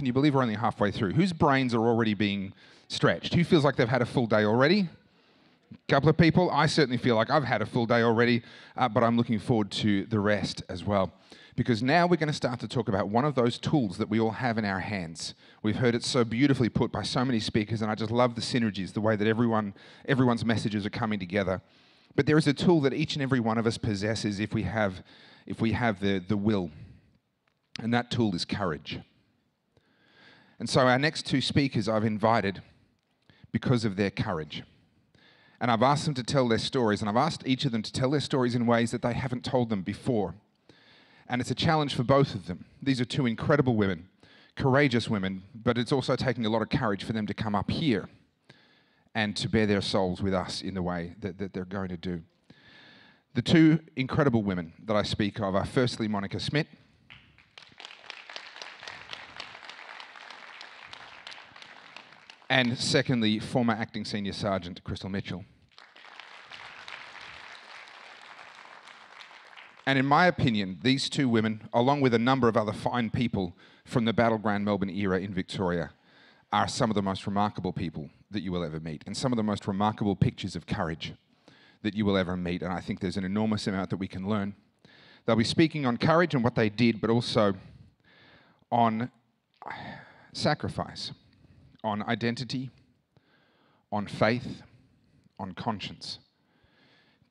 can you believe we're only halfway through? Whose brains are already being stretched? Who feels like they've had a full day already? A couple of people. I certainly feel like I've had a full day already, but I'm looking forward to the rest as well. Because now we're going to start to talk about one of those tools that we all have in our hands. We've heard it so beautifully put by so many speakers, and I just love the synergies, the way that everyone's messages are coming together. But there is a tool that each and every one of us possesses if we have the will. And that tool is courage. And so our next two speakers I've invited because of their courage. And I've asked them to tell their stories, and I've asked each of them to tell their stories in ways that they haven't told them before. And it's a challenge for both of them. These are two incredible women, courageous women, but it's also taking a lot of courage for them to come up here and to bear their souls with us in the way that they're going to do. The two incredible women that I speak of are firstly Monica Smit. And secondly, former Acting Senior Sergeant Crystal Mitchell. And in my opinion, these two women, along with a number of other fine people from the Battleground Melbourne era in Victoria, are some of the most remarkable people that you will ever meet, and some of the most remarkable pictures of courage that you will ever meet. And I think there's an enormous amount that we can learn. They'll be speaking on courage and what they did, but also on sacrifice, on identity, on faith, on conscience.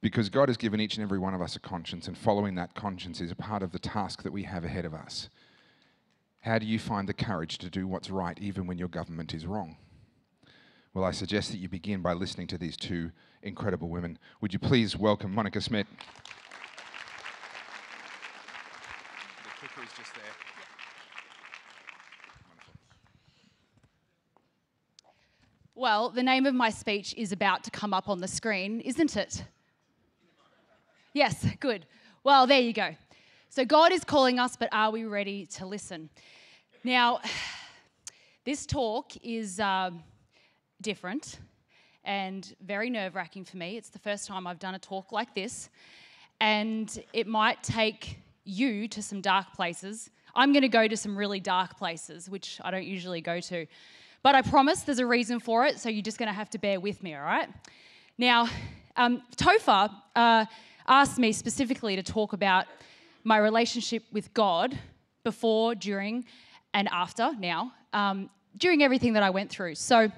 Because God has given each and every one of us a conscience, and following that conscience is a part of the task that we have ahead of us. How do you find the courage to do what's right even when your government is wrong? Well, I suggest that you begin by listening to these two incredible women. Would you please welcome Monica Smit. The clicker is just there. Well, the name of my speech is about to come up on the screen, isn't it? Yes, good. Well, there you go. So God is calling us, but are we ready to listen? Now, this talk is different and very nerve-wracking for me. It's the first time I've done a talk like this, and it might take you to some dark places. I'm going to go to some really dark places, which I don't usually go to. But I promise there's a reason for it, so you're just going to have to bear with me, all right? Now, Topher asked me specifically to talk about my relationship with God before, during, and after now, during everything that I went through. So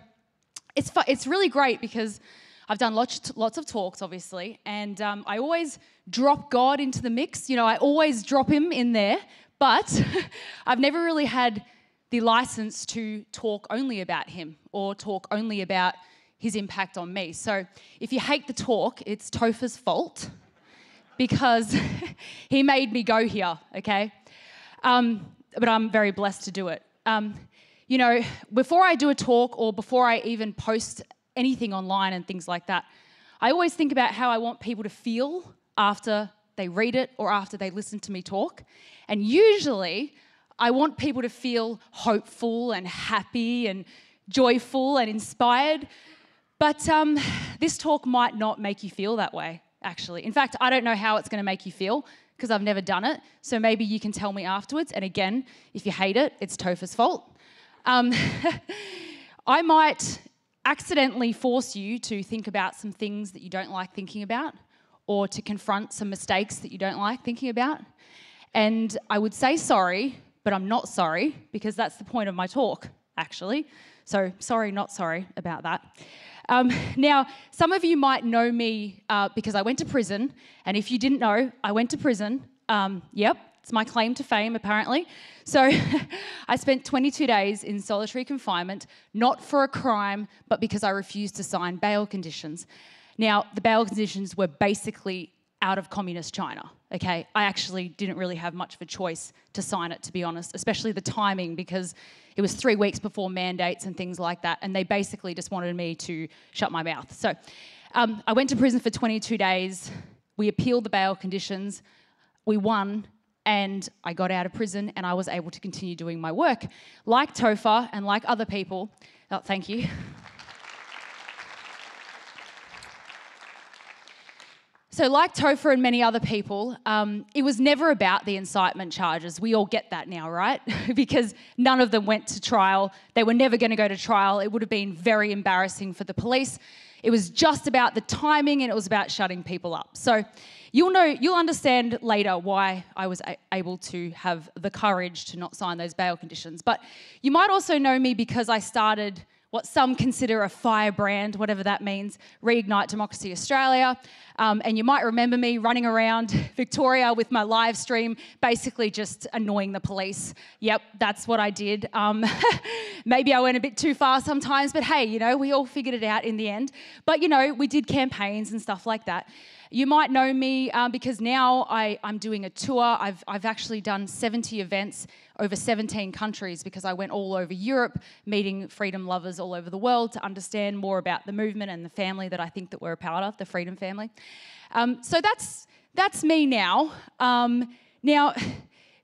it's really great because I've done lots of talks, obviously, and I always drop God into the mix. You know, I always drop him in there, but I've never really had the license to talk only about him or talk only about his impact on me. So if you hate the talk, it's Topher's fault because he made me go here, okay? But I'm very blessed to do it. You know, before I do a talk or before I even post anything online and things like that, I always think about how I want people to feel after they read it or after they listen to me talk. And usually, I want people to feel hopeful and happy and joyful and inspired, but this talk might not make you feel that way, actually. In fact, I don't know how it's going to make you feel because I've never done it, so maybe you can tell me afterwards, and again, if you hate it, it's Topher's fault. I might accidentally force you to think about some things that you don't like thinking about or to confront some mistakes that you don't like thinking about, and I would say sorry, but I'm not sorry because that's the point of my talk, actually. So sorry, not sorry about that. Now, some of you might know me because I went to prison. And if you didn't know, I went to prison. Yep, it's my claim to fame, apparently. So I spent 22 days in solitary confinement, not for a crime, but because I refused to sign bail conditions. Now, the bail conditions were basically out of communist China, okay? I actually didn't really have much of a choice to sign it, to be honest, especially the timing because it was 3 weeks before mandates and things like that, and they basically just wanted me to shut my mouth. So I went to prison for 22 days. We appealed the bail conditions. We won, and I got out of prison, and I was able to continue doing my work. Like Topher and like other people, oh, thank you. So like Topher and many other people, it was never about the incitement charges. We all get that now, right? Because none of them went to trial. They were never going to go to trial. It would have been very embarrassing for the police. It was just about the timing, and it was about shutting people up. So you'll understand later why I was able to have the courage to not sign those bail conditions. But you might also know me because I started what some consider a firebrand, whatever that means, Reignite Democracy Australia. And you might remember me running around Victoria with my live stream, basically just annoying the police. Yep, that's what I did. Maybe I went a bit too far sometimes, but hey, you know, we all figured it out in the end. But you know, we did campaigns and stuff like that. You might know me because now I'm doing a tour. I've actually done 70 events over 17 countries because I went all over Europe meeting freedom lovers all over the world to understand more about the movement and the family that I think that we're a part of, the freedom family. So that's me now. Now,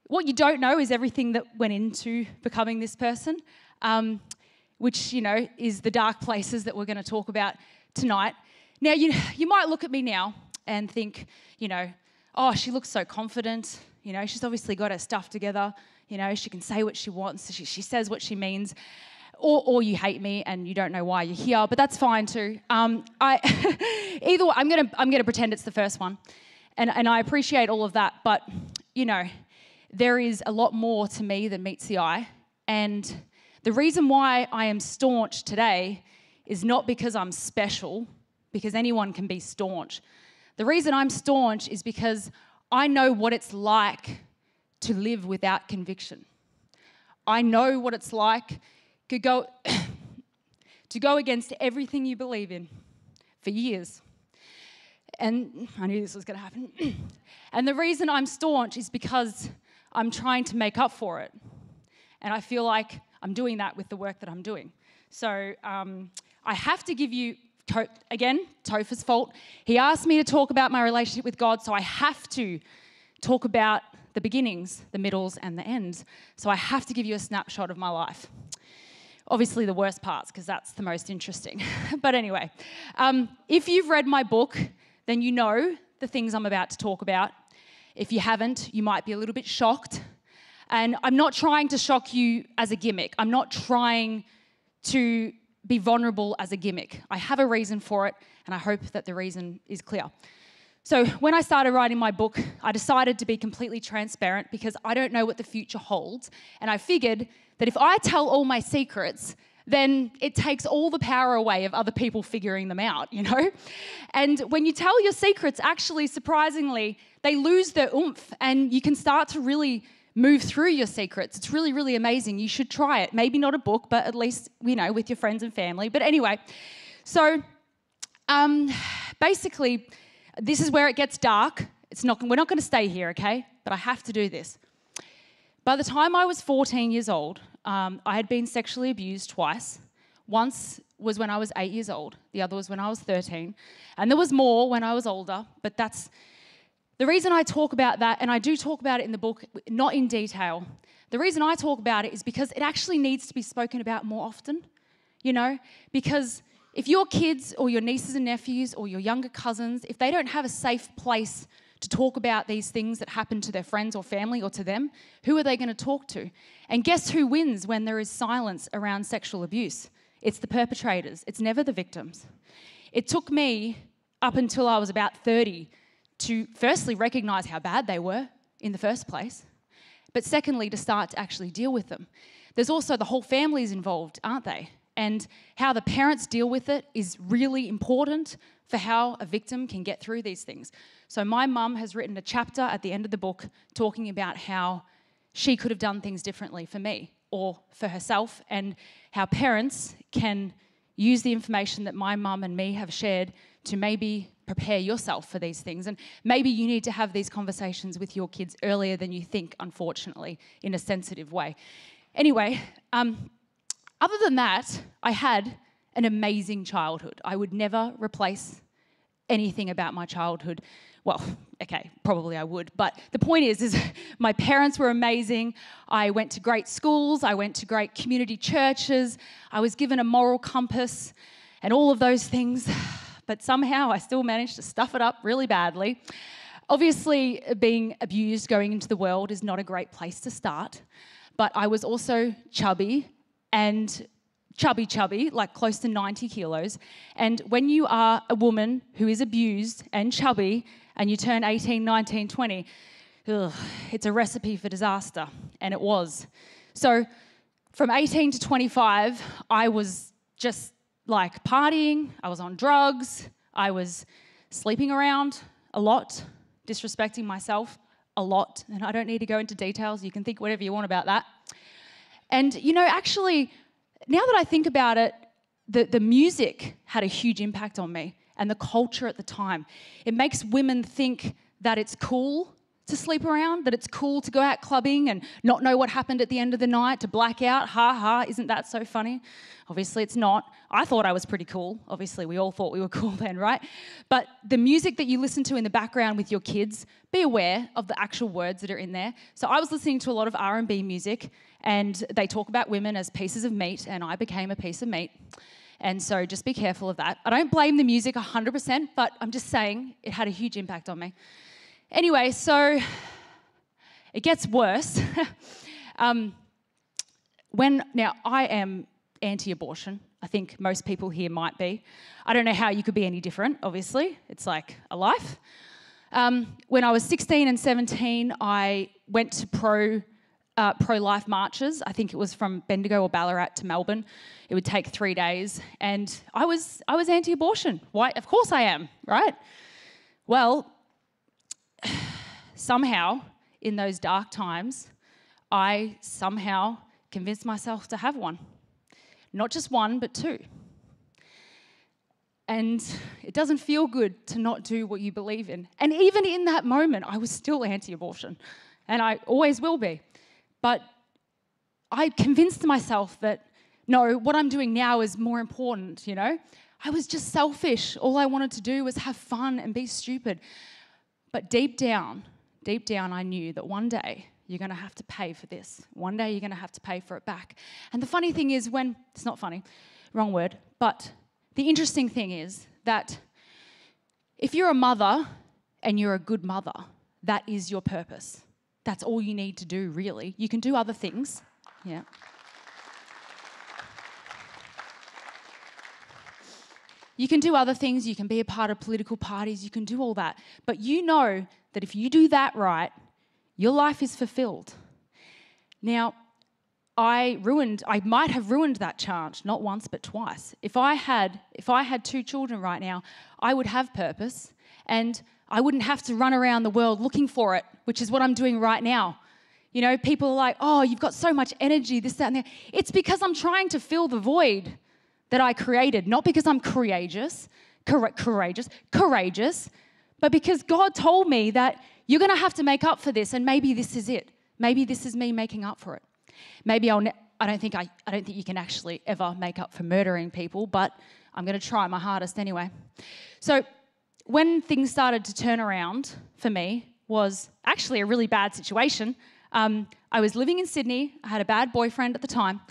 what you don't know is everything that went into becoming this person, which, you know, is the dark places that we're going to talk about tonight. Now, you might look at me now and think, you know, oh, she looks so confident, you know, she's obviously got her stuff together, you know, she can say what she wants, she says what she means, or you hate me and you don't know why you're here, but that's fine too. Either way, I'm gonna pretend it's the first one, and I appreciate all of that, but, you know, there is a lot more to me than meets the eye, and the reason why I am staunch today is not because I'm special, because anyone can be staunch. The reason I'm staunch is because I know what it's like to live without conviction. I know what it's like to go against everything you believe in for years. And I knew this was going to happen. And the reason I'm staunch is because I'm trying to make up for it. And I feel like I'm doing that with the work that I'm doing. So I have to give you... Again, Topher's fault. He asked me to talk about my relationship with God, so I have to talk about the beginnings, the middles, and the ends. So I have to give you a snapshot of my life. Obviously the worst parts, because that's the most interesting. But anyway, if you've read my book, then you know the things I'm about to talk about. If you haven't, you might be a little bit shocked. And I'm not trying to shock you as a gimmick. I'm not trying to be vulnerable as a gimmick. I have a reason for it, and I hope that the reason is clear. So when I started writing my book, I decided to be completely transparent because I don't know what the future holds, and I figured that if I tell all my secrets, then it takes all the power away of other people figuring them out, you know? And when you tell your secrets, actually, surprisingly, they lose their oomph, and you can start to really move through your secrets. It's really, really amazing. You should try it. Maybe not a book, but at least, you know, with your friends and family. But anyway, so basically, this is where it gets dark. We're not going to stay here, okay? But I have to do this. By the time I was 14 years old, I had been sexually abused twice. Once was when I was 8 years old. The other was when I was 13. And there was more when I was older, but that's... The reason I talk about that, and I do talk about it in the book, not in detail, the reason I talk about it is because it actually needs to be spoken about more often, you know? Because if your kids or your nieces and nephews or your younger cousins, if they don't have a safe place to talk about these things that happen to their friends or family or to them, who are they going to talk to? And guess who wins when there is silence around sexual abuse? It's the perpetrators. It's never the victims. It took me up until I was about 30 to firstly recognise how bad they were in the first place, but secondly to start to actually deal with them. There's also the whole families involved, aren't they? And how the parents deal with it is really important for how a victim can get through these things. So my mum has written a chapter at the end of the book talking about how she could have done things differently for me or for herself, and how parents can use the information that my mum and me have shared to maybe prepare yourself for these things. And maybe you need to have these conversations with your kids earlier than you think, unfortunately, in a sensitive way. Anyway, other than that, I had an amazing childhood. I would never replace anything about my childhood. Well, okay, probably I would, but the point is my parents were amazing. I went to great schools. I went to great community churches. I was given a moral compass and all of those things. but somehow I still managed to stuff it up really badly. Obviously, being abused going into the world is not a great place to start, but I was also chubby and chubby, like close to 90 kilos. And when you are a woman who is abused and chubby and you turn 18, 19, 20, it's a recipe for disaster, and it was. So from 18 to 25, I was just like partying, I was on drugs, I was sleeping around a lot, disrespecting myself a lot, and I don't need to go into details, you can think whatever you want about that. And you know, actually, now that I think about it, the music had a huge impact on me, and the culture at the time. It makes women think that it's cool to sleep around, that it's cool to go out clubbing and not know what happened at the end of the night, to black out, ha ha, isn't that so funny? Obviously it's not. I thought I was pretty cool. Obviously we all thought we were cool then, right? But the music that you listen to in the background with your kids, be aware of the actual words that are in there. So I was listening to a lot of R&B music, and they talk about women as pieces of meat, and I became a piece of meat. And so just be careful of that. I don't blame the music 100%, but I'm just saying it had a huge impact on me. Anyway, so it gets worse. Now, I am anti-abortion. I think most people here might be. I don't know how you could be any different, obviously. It's like a life. When I was 16 and 17, I went to pro-life marches. I think it was from Bendigo or Ballarat to Melbourne. It would take 3 days. And I was anti-abortion. Why? Of course I am, right? Well, somehow, in those dark times, I somehow convinced myself to have one. Not just one, but two. And it doesn't feel good to not do what you believe in. And even in that moment, I was still anti-abortion. And I always will be. But I convinced myself that, no, what I'm doing now is more important, you know? I was just selfish. All I wanted to do was have fun and be stupid. But deep down, I knew that one day you're going to have to pay for this. One day you're going to have to pay for it back. And the funny thing is when, it's not funny, wrong word, but the interesting thing is that if you're a mother and you're a good mother, that is your purpose. That's all you need to do, really. You can do other things. Yeah. You can do other things, you can be a part of political parties, you can do all that. But you know that if you do that right, your life is fulfilled. Now, I might have ruined that chance, not once but twice. If I had two children right now, I would have purpose, and I wouldn't have to run around the world looking for it, which is what I'm doing right now. You know, people are like, oh, you've got so much energy, this, that, and that. It's because I'm trying to fill the void that I created, not because I'm courageous, but because God told me that you're going to have to make up for this, and maybe this is it. Maybe this is me making up for it. Maybe I don't think you can actually ever make up for murdering people, but I'm going to try my hardest anyway. So when things started to turn around for me was actually a really bad situation. I was living in Sydney. I had a bad boyfriend at the time.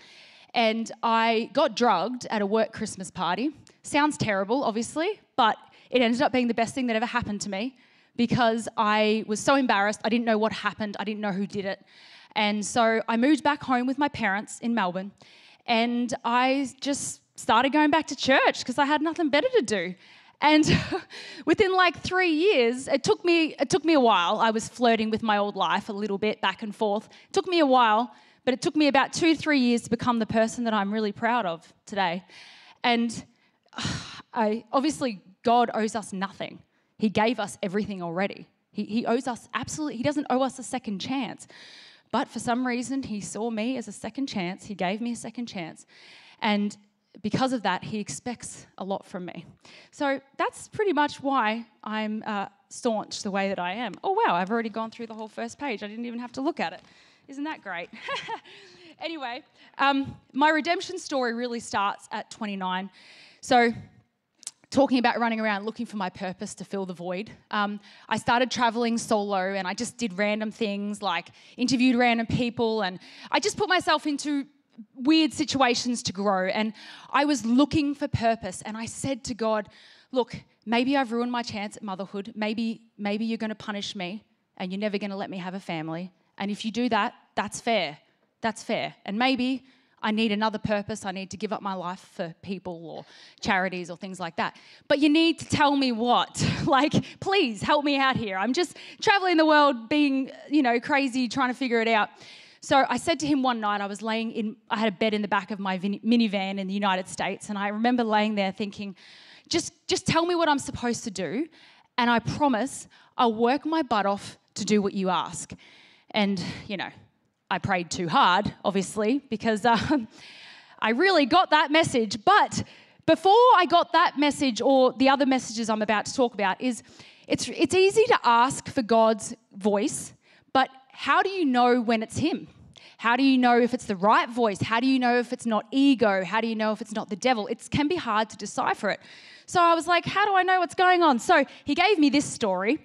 And I got drugged at a work Christmas party. Sounds terrible, obviously, but it ended up being the best thing that ever happened to me because I was so embarrassed. I didn't know what happened. I didn't know who did it. And so I moved back home with my parents in Melbourne, and I just started going back to church because I had nothing better to do. And within like 3 years, it took me a while. I was flirting with my old life a little bit back and forth. It took me a while. But it took me about 2-3 years to become the person that I'm really proud of today. And obviously, God owes us nothing. He gave us everything already. He owes us absolutely, he doesn't owe us a second chance. But for some reason, he saw me as a second chance. He gave me a second chance. And because of that, he expects a lot from me. So that's pretty much why I'm staunch the way that I am. Oh, wow, I've already gone through the whole first page. I didn't even have to look at it. Isn't that great? Anyway, my redemption story really starts at 29. So talking about running around looking for my purpose to fill the void, I started traveling solo, and I just did random things like interviewed random people, and I just put myself into weird situations to grow. And I was looking for purpose, and I said to God, look, maybe I've ruined my chance at motherhood. Maybe you're going to punish me and you're never going to let me have a family. And if you do that, that's fair. That's fair. And maybe I need another purpose. I need to give up my life for people or charities or things like that. But you need to tell me what. Like, please help me out here. I'm just traveling the world being, you know, crazy, trying to figure it out. So I said to him one night, I was laying in, I had a bed in the back of my minivan in the United States, and I remember laying there thinking, just tell me what I'm supposed to do, and I promise I'll work my butt off to do what you ask. And, you know, I prayed too hard, obviously, because I really got that message. But before I got that message, or the other messages I'm about to talk about, is it's easy to ask for God's voice, but how do you know when it's Him? How do you know if it's the right voice? How do you know if it's not ego? How do you know if it's not the devil? It can be hard to decipher it. So I was like, how do I know what's going on? So he gave me this story.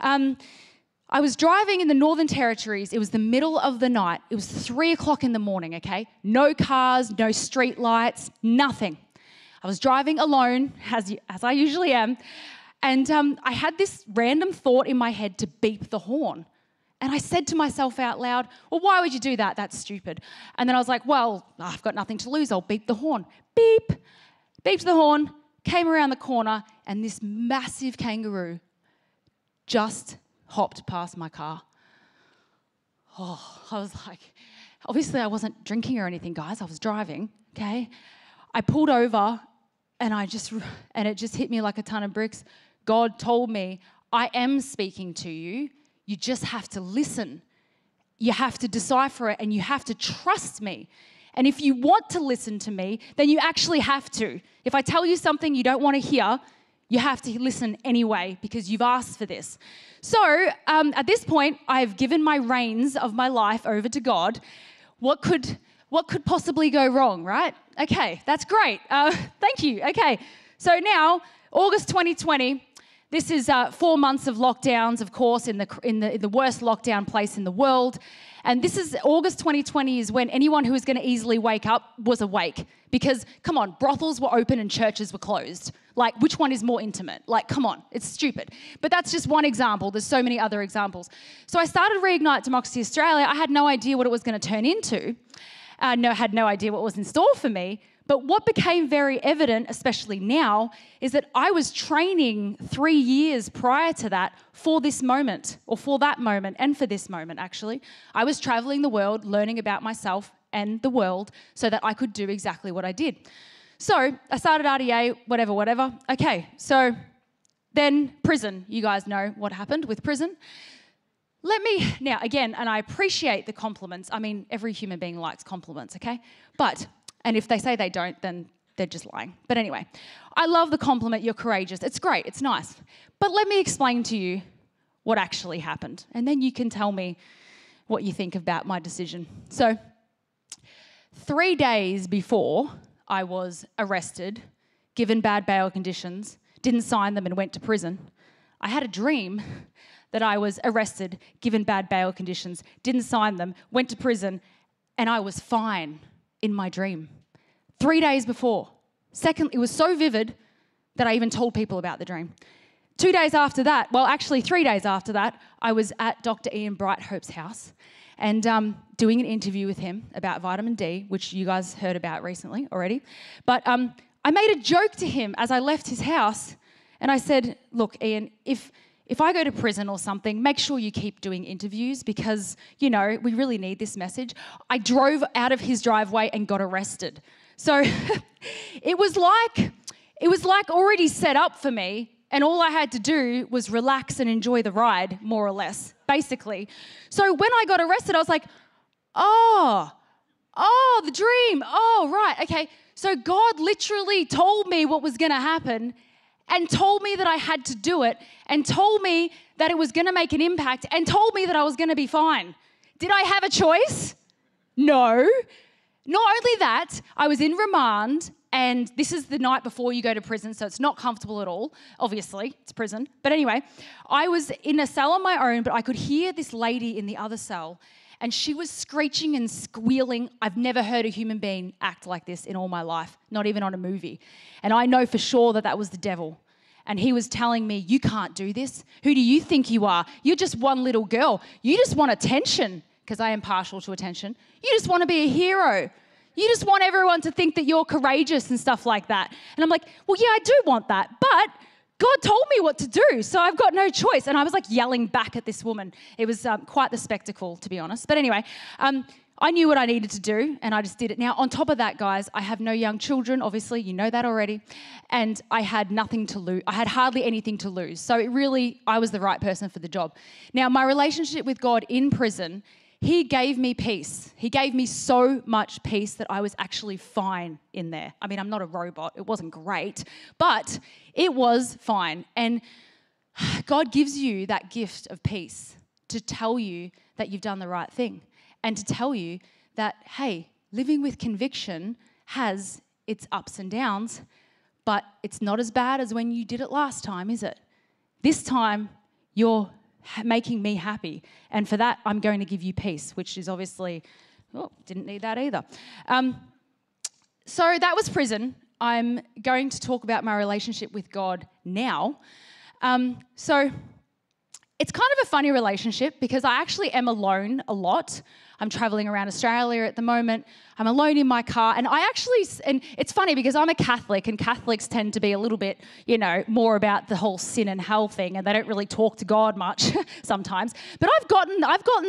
I was driving in the Northern Territories. It was the middle of the night. It was 3 o'clock in the morning, okay? No cars, no street lights, nothing. I was driving alone, as I usually am, and I had this random thought in my head to beep the horn. And I said to myself out loud, well, why would you do that? That's stupid. And then I was like, well, I've got nothing to lose. I'll beep the horn. Beep. Beeped the horn, came around the corner, and this massive kangaroo just hopped past my car. Oh, I was like, obviously I wasn't drinking or anything, guys. I was driving, okay? I pulled over and it just hit me like a ton of bricks. God told me, I am speaking to you. You just have to listen. You have to decipher it and you have to trust me. And if you want to listen to me, then you actually have to. If I tell you something you don't want to hear, you have to listen anyway because you've asked for this. So at this point, I've given my reins of my life over to God. What could possibly go wrong, right? Okay, that's great. Thank you. Okay, so now, August 2020, this is 4 months of lockdowns, of course, in the worst lockdown place in the world. And this is August 2020 is when anyone who was going to easily wake up was awake. Because, come on, brothels were open and churches were closed. Like, which one is more intimate? Like, come on, it's stupid. But that's just one example. There's so many other examples. So I started Reignite Democracy Australia. I had no idea what it was going to turn into. Had no idea what was in store for me. But what became very evident, especially now, is that I was training 3 years prior to that for this moment, or for that moment, and for this moment, actually. I was traveling the world, learning about myself and the world so that I could do exactly what I did. So I started RDA, whatever. Okay, so then prison. You guys know what happened with prison. Let me, now again, and I appreciate the compliments. I mean, every human being likes compliments, okay? But, and if they say they don't, then they're just lying. But anyway, I love the compliment, you're courageous. It's great, it's nice. But let me explain to you what actually happened. And then you can tell me what you think about my decision. So 3 days before I was arrested, given bad bail conditions, didn't sign them and went to prison, I had a dream that I was arrested, given bad bail conditions, didn't sign them, went to prison, and I was fine in my dream. 3 days before. Second, it was so vivid that I even told people about the dream. 2 days after that, well, actually 3 days after that, I was at Dr. Ian Brighthope's house and doing an interview with him about vitamin D, which you guys heard about recently already. But I made a joke to him as I left his house, and I said, look, Ian, if I go to prison or something, make sure you keep doing interviews because, you know, we really need this message. I drove out of his driveway and got arrested. So it was like already set up for me, and all I had to do was relax and enjoy the ride, more or less, basically. So when I got arrested, I was like, oh, the dream. Oh, right, okay. So God literally told me what was going to happen, and told me that I had to do it, and told me that it was going to make an impact, and told me that I was going to be fine. Did I have a choice? No. Not only that, I was in remand, and this is the night before you go to prison, so it's not comfortable at all. Obviously, it's prison. But anyway, I was in a cell on my own, but I could hear this lady in the other cell, and she was screeching and squealing. I've never heard a human being act like this in all my life, not even on a movie. And I know for sure that that was the devil. and he was telling me, you can't do this. Who do you think you are? You're just one little girl. You just want attention, because I am partial to attention. You just want to be a hero. You just want everyone to think that you're courageous and stuff like that. And I'm like, well, yeah, I do want that, but God told me what to do, so I've got no choice. And I was like yelling back at this woman. It was quite the spectacle, to be honest. But anyway, I knew what I needed to do, and I just did it. Now, on top of that, guys, I have no young children, obviously. You know that already. And I had nothing to lose. I had hardly anything to lose. So it really, I was the right person for the job. Now, my relationship with God in prison, He gave me peace. He gave me so much peace that I was actually fine in there. I mean, I'm not a robot. It wasn't great, but it was fine. And God gives you that gift of peace to tell you that you've done the right thing and to tell you that, hey, living with conviction has its ups and downs, but it's not as bad as when you did it last time, is it? This time, you're making me happy, and for that I'm going to give you peace, which is obviously, oh, didn't need that either. So that was prison. I'm going to talk about my relationship with God now. So it's kind of a funny relationship because I actually am alone a lot. I'm traveling around Australia at the moment. I'm alone in my car, and it's funny because I'm a Catholic, and Catholics tend to be a little bit, more about the whole sin and hell thing, and they don't really talk to God much sometimes. But I've gotten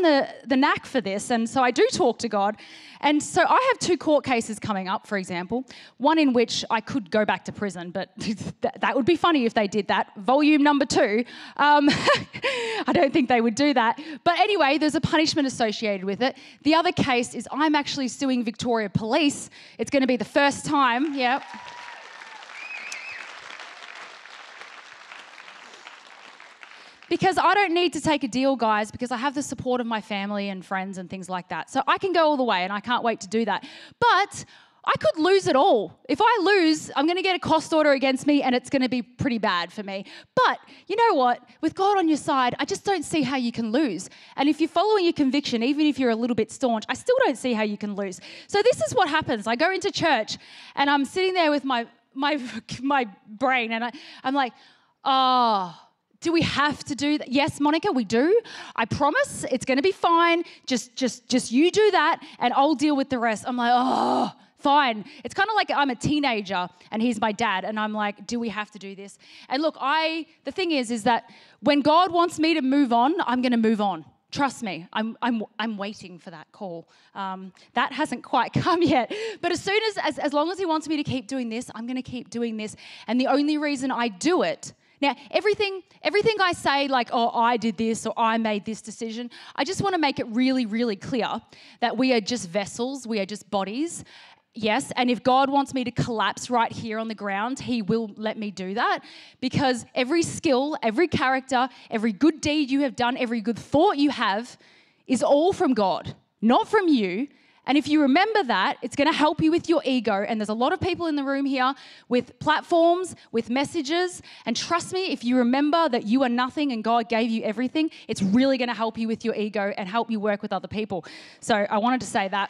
the knack for this, and so I do talk to God. And so I have two court cases coming up, for example, one in which I could go back to prison, but that would be funny if they did that. Volume number 2. I don't think they would do that. But anyway, there's a punishment associated with it. The other case is I'm actually suing Victoria Police. It's going to be the first time, yeah. Because I don't need to take a deal, guys, because I have the support of my family and friends and things like that. So I can go all the way, and I can't wait to do that. But I could lose it all. If I lose, I'm going to get a cost order against me, and it's going to be pretty bad for me. But you know what? With God on your side, I just don't see how you can lose. And if you're following your conviction, even if you're a little bit staunch, I still don't see how you can lose. So this is what happens. I go into church, and I'm sitting there with my brain, and I'm like, oh, do we have to do that? Yes, Monica, we do. I promise it's going to be fine. Just you do that, and I'll deal with the rest. I'm like, oh, fine. It's kind of like I'm a teenager and he's my dad, and I'm like, do we have to do this? And look, the thing is that when God wants me to move on, I'm going to move on. Trust me, I'm waiting for that call. That hasn't quite come yet. But as long as he wants me to keep doing this, I'm going to keep doing this. And the only reason I do it, now, everything I say, like, oh, I did this or I made this decision, I just want to make it really, really clear that we are just vessels, we are just bodies. Yes, and if God wants me to collapse right here on the ground, he will let me do that, because every skill, every character, every good deed you have done, every good thought you have is all from God, not from you. And if you remember that, it's going to help you with your ego. And there's a lot of people in the room here with platforms, with messages. And trust me, if you remember that you are nothing and God gave you everything, it's really going to help you with your ego and help you work with other people. So I wanted to say that.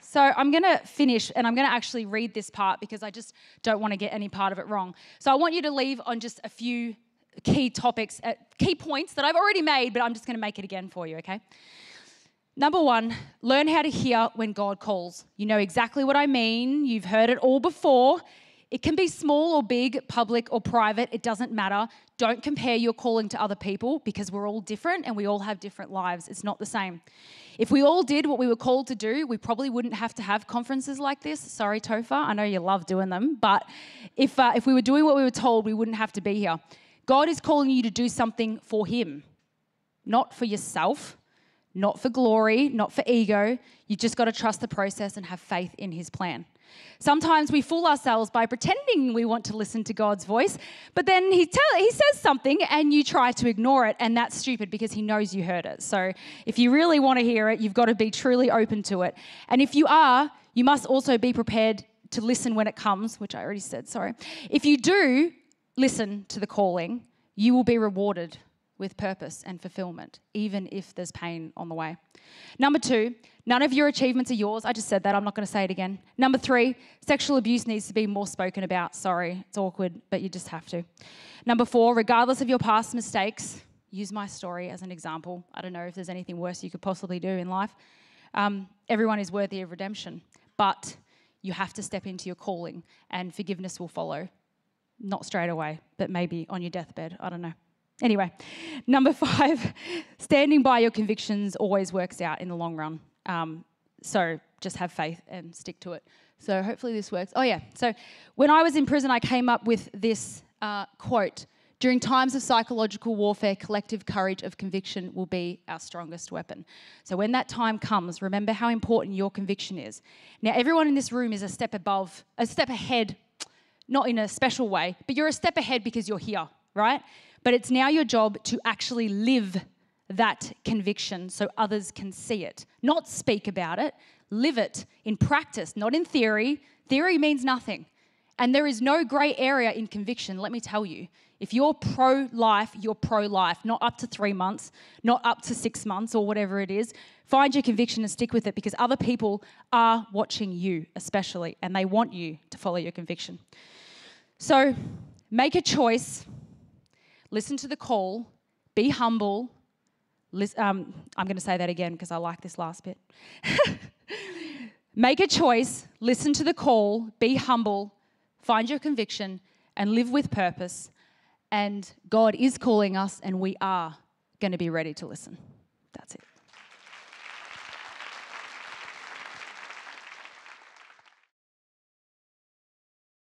So I'm going to finish, and I'm going to actually read this part because I just don't want to get any part of it wrong. So I want you to leave on just a few key topics, key points that I've already made, but I'm just going to make it again for you, okay? Number 1, learn how to hear when God calls. You know exactly what I mean. You've heard it all before. It can be small or big, public or private. It doesn't matter. Don't compare your calling to other people, because we're all different and we all have different lives. It's not the same. If we all did what we were called to do, we probably wouldn't have to have conferences like this. Sorry, Topher. I know you love doing them. But if we were doing what we were told, we wouldn't have to be here. God is calling you to do something for him, not for yourself, not for glory, not for ego. You just got to trust the process and have faith in his plan. Sometimes we fool ourselves by pretending we want to listen to God's voice, but then he says something and you try to ignore it, and that's stupid because he knows you heard it. So if you really want to hear it, you've got to be truly open to it. And if you are, you must also be prepared to listen when it comes, which I already said, sorry. If you do listen to the calling, you will be rewarded with purpose and fulfillment, even if there's pain on the way. Number two, none of your achievements are yours. I just said that, I'm not gonna say it again. Number three, sexual abuse needs to be more spoken about. Sorry, it's awkward, but you just have to. Number four, regardless of your past mistakes, use my story as an example. I don't know if there's anything worse you could possibly do in life. Everyone is worthy of redemption, but you have to step into your calling and forgiveness will follow. Not straight away, but maybe on your deathbed, I don't know. Anyway, number five, standing by your convictions always works out in the long run. So just have faith and stick to it. So hopefully this works. Oh yeah, so when I was in prison, I came up with this quote, "During times of psychological warfare, collective courage of conviction will be our strongest weapon." So when that time comes, remember how important your conviction is. Now everyone in this room is a step ahead, not in a special way, but you're a step ahead because you're here, right? But it's now your job to actually live that conviction so others can see it. Not speak about it, live it in practice, not in theory. Theory means nothing. And there is no grey area in conviction, let me tell you. If you're pro-life, you're pro-life. Not up to 3 months, not up to 6 months or whatever it is. Find your conviction and stick with it because other people are watching you especially and they want you to follow your conviction. So make a choice. Listen to the call, be humble. I'm going to say that again because I like this last bit. Make a choice, listen to the call, be humble, find your conviction and live with purpose. And God is calling us and we are going to be ready to listen.